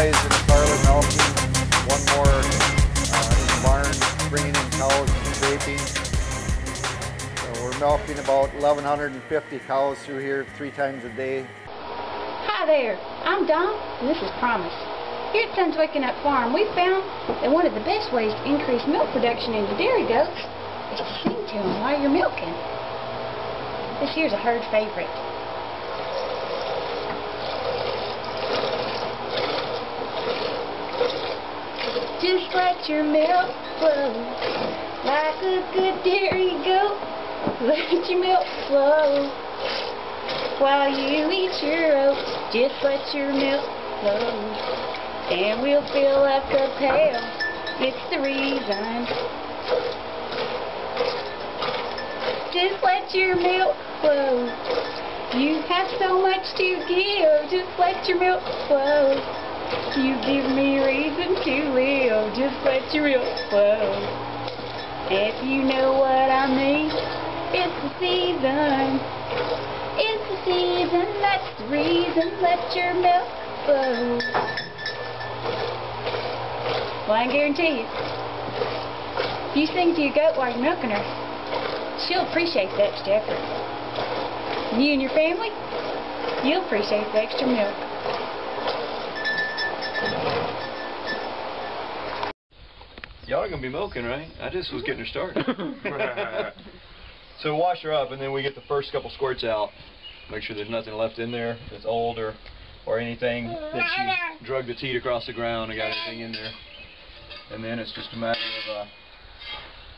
flies in the parlor milking, one more in the barn, bringing in cows and vaping. So we're milking about 1,150 cows through here 3 times a day. Hi there, I'm Don and this is Promise. Here at Sun Twickenup Farm, we found that one of the best ways to increase milk production in the dairy goats is to sing to them while you're milking. This here's a herd favorite. Just let your milk flow, like a good dairy goat. Let your milk flow, while you eat your oats. Just let your milk flow, and we'll fill up the pail. It's the reason. Just let your milk flow. You have so much to give. Just let your milk flow. You give me reason to live, just let your milk flow. If you know what I mean, it's the season. It's the season, that's the reason, let your milk flow. Well, I guarantee you, if you sing to your goat while you're milking her, she'll appreciate the extra effort. And you and your family, you'll appreciate the extra milk. Y'all are going to be milking, right? I just was getting her started. So wash her up, and then we get the first couple squirts out. Make sure there's nothing left in there that's old or anything that she drug the teat across the ground and got anything in there. And then it's just a matter of,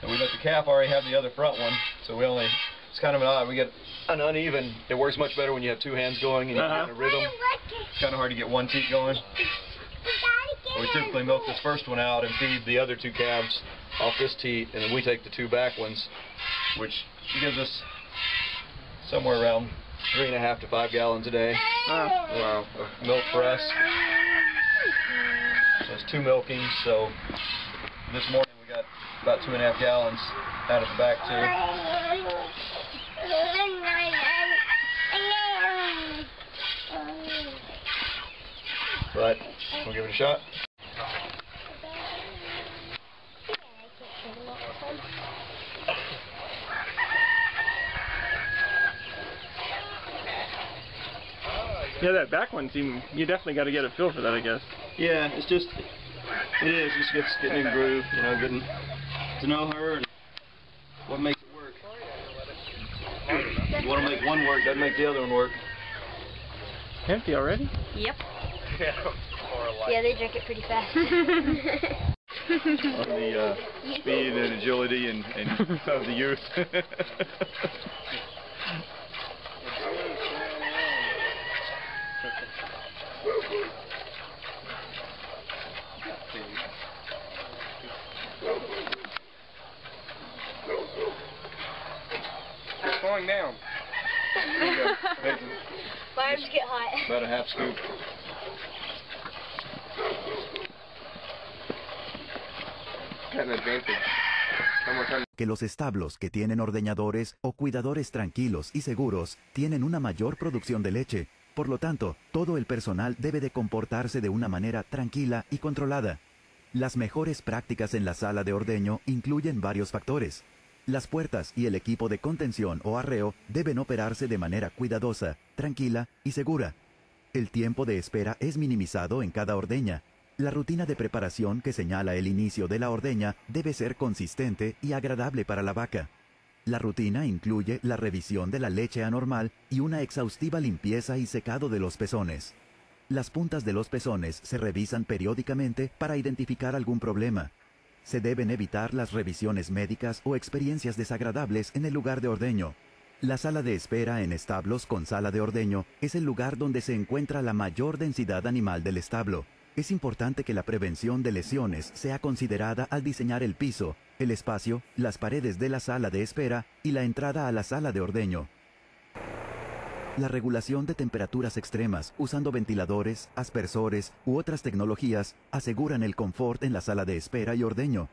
and we let the calf already have the other front one, so we only, it's kind of an odd, we get an uneven, it works much better when you have 2 hands going and you get a rhythm. It's kind of hard to get one teat going. We typically milk this first one out and feed the other 2 calves off this teat, and then we take the 2 back ones, which she gives us somewhere around 3.5 to 5 gallons a day of milk for us. So it's 2 milkings, so this morning we got about 2.5 gallons out of the back 2. But we'll give it a shot. Yeah, that back one seemed, you definitely got to get a feel for that, I guess. Yeah, it's just, it is, it's just getting in the groove, you know, getting to know her and what makes it work. You want to make one work, doesn't make the other one work. Empty already? Yep. Yeah, they drink it pretty fast. On the speed and agility and of the youth. It's going down. My arms get hot. About a half scoop. Que los establos que tienen ordeñadores o cuidadores tranquilos y seguros tienen una mayor producción de leche. Por lo tanto, todo el personal debe de comportarse de una manera tranquila y controlada. Las mejores prácticas en la sala de ordeño incluyen varios factores. Las puertas y el equipo de contención o arreo deben operarse de manera cuidadosa, tranquila y segura. El tiempo de espera es minimizado en cada ordeña. La rutina de preparación que señala el inicio de la ordeña debe ser consistente y agradable para la vaca. La rutina incluye la revisión de la leche anormal y una exhaustiva limpieza y secado de los pezones. Las puntas de los pezones se revisan periódicamente para identificar algún problema. Se deben evitar las revisiones médicas o experiencias desagradables en el lugar de ordeño. La sala de espera en establos con sala de ordeño es el lugar donde se encuentra la mayor densidad animal del establo. Es importante que la prevención de lesiones sea considerada al diseñar el piso, el espacio, las paredes de la sala de espera y la entrada a la sala de ordeño. La regulación de temperaturas extremas usando ventiladores, aspersores u otras tecnologías aseguran el confort en la sala de espera y ordeño.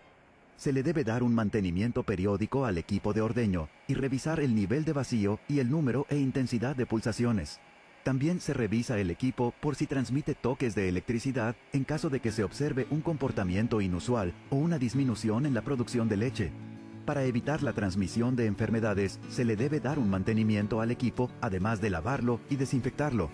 Se le debe dar un mantenimiento periódico al equipo de ordeño y revisar el nivel de vacío y el número e intensidad de pulsaciones. También se revisa el equipo por si transmite toques de electricidad en caso de que se observe un comportamiento inusual o una disminución en la producción de leche. Para evitar la transmisión de enfermedades, se le debe dar un mantenimiento al equipo, además de lavarlo y desinfectarlo.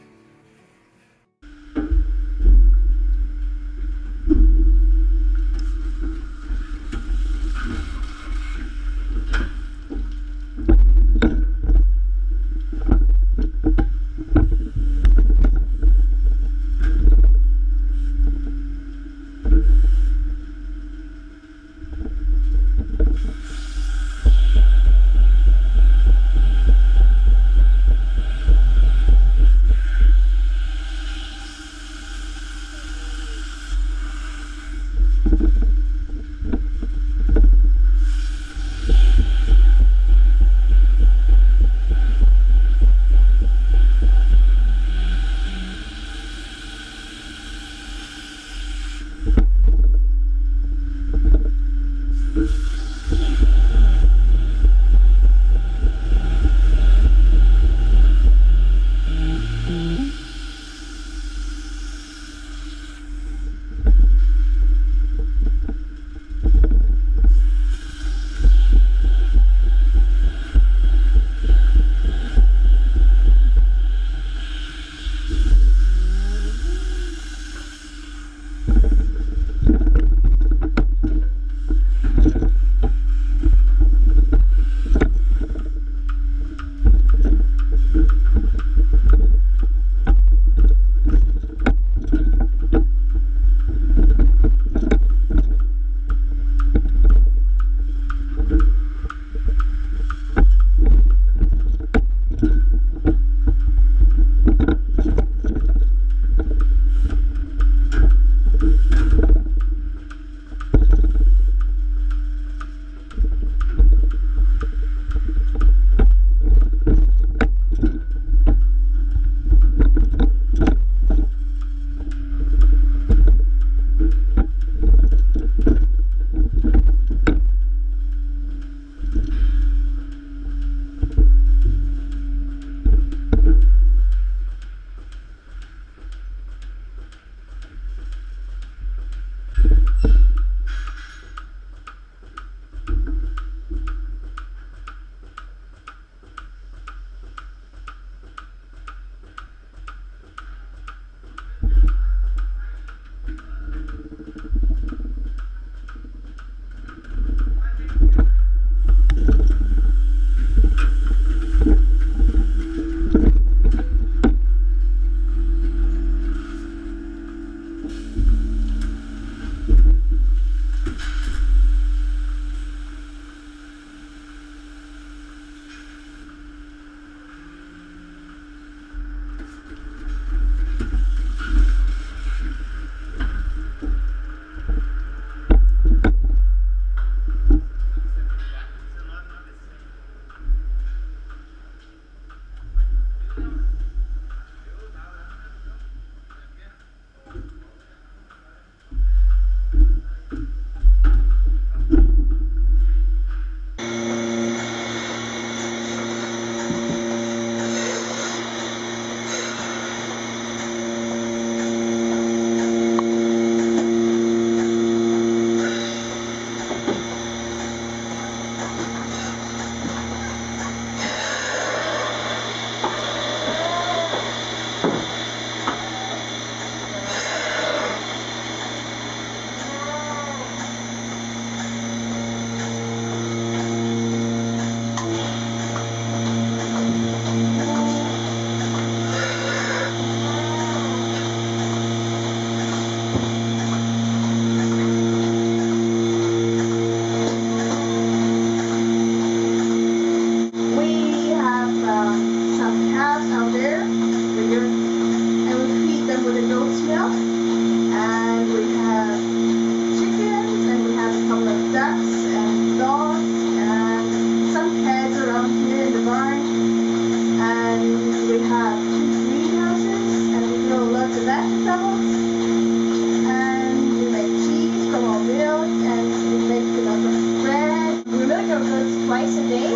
Twice a day,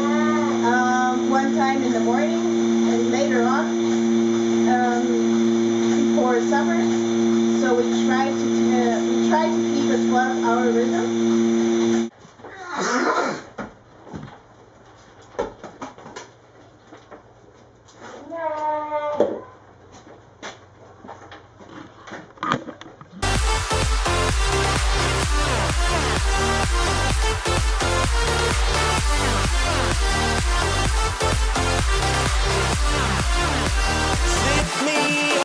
one time in the morning and later on. we try to keep a 12-hour rhythm.